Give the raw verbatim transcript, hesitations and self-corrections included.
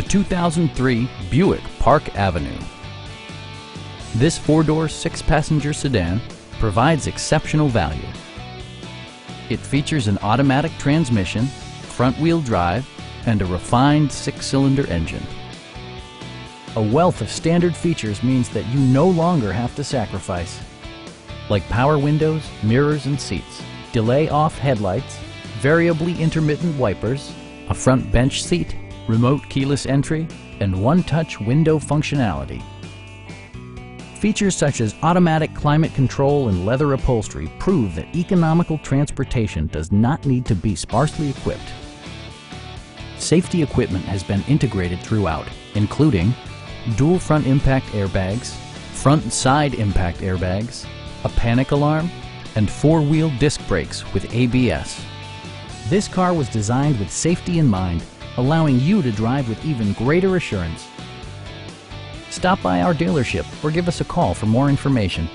the two thousand three Buick Park Avenue. This four-door, six-passenger sedan provides exceptional value. It features an automatic transmission, front-wheel drive, and a refined six-cylinder engine. A wealth of standard features means that you no longer have to sacrifice, like power windows, mirrors and seats, delay-off headlights, variably intermittent wipers, a front bench seat, remote keyless entry, and one-touch window functionality. Features such as automatic climate control and leather upholstery prove that economical transportation does not need to be sparsely equipped. Safety equipment has been integrated throughout, including dual front impact airbags, front and side impact airbags, a panic alarm, and four-wheel disc brakes with A B S. This car was designed with safety in mind, allowing you to drive with even greater assurance. Stop by our dealership or give us a call for more information.